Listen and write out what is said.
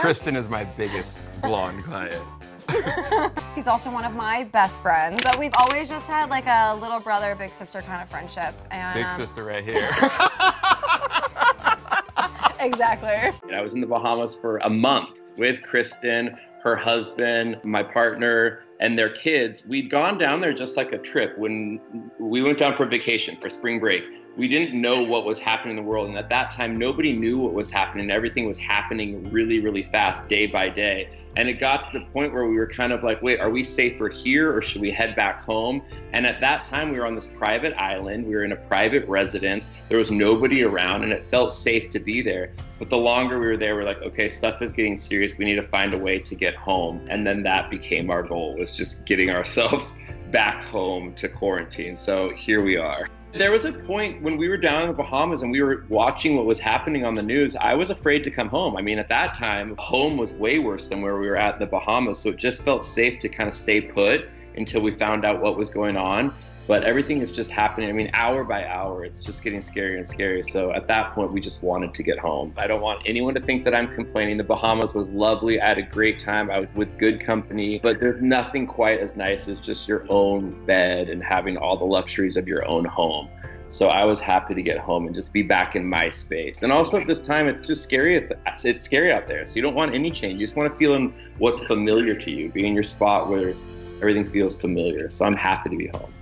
Kristin is my biggest blonde client. He's also one of my best friends, but we've always just had like a little brother, big sister kind of friendship. And, big sister right here. Exactly. I was in the Bahamas for a month with Kristin, her husband, my partner, and their kids. We'd gone down there just like a trip. When we went down for vacation, for spring break, we didn't know what was happening in the world. And at that time, nobody knew what was happening. Everything was happening really, really fast, day by day. And it got to the point where we were kind of like, wait, are we safer here or should we head back home? And at that time, we were on this private island. We were in a private residence. There was nobody around and it felt safe to be there. But the longer we were there, we're like, okay, stuff is getting serious. We need to find a way to get home. And then that became our goal, was just getting ourselves back home to quarantine. So here we are. There was a point when we were down in the Bahamas and we were watching what was happening on the news, I was afraid to come home. I mean, at that time, home was way worse than where we were at in the Bahamas. So it just felt safe to kind of stay put until we found out what was going on. But everything is just happening. I mean, hour by hour, it's just getting scarier and scarier. So at that point, we just wanted to get home. I don't want anyone to think that I'm complaining. The Bahamas was lovely. I had a great time. I was with good company. But there's nothing quite as nice as just your own bed and having all the luxuries of your own home. So I was happy to get home and just be back in my space. And also at this time, it's just scary. It's scary out there. So you don't want any change. You just want to feel in what's familiar to you, be in your spot where everything feels familiar. So I'm happy to be home.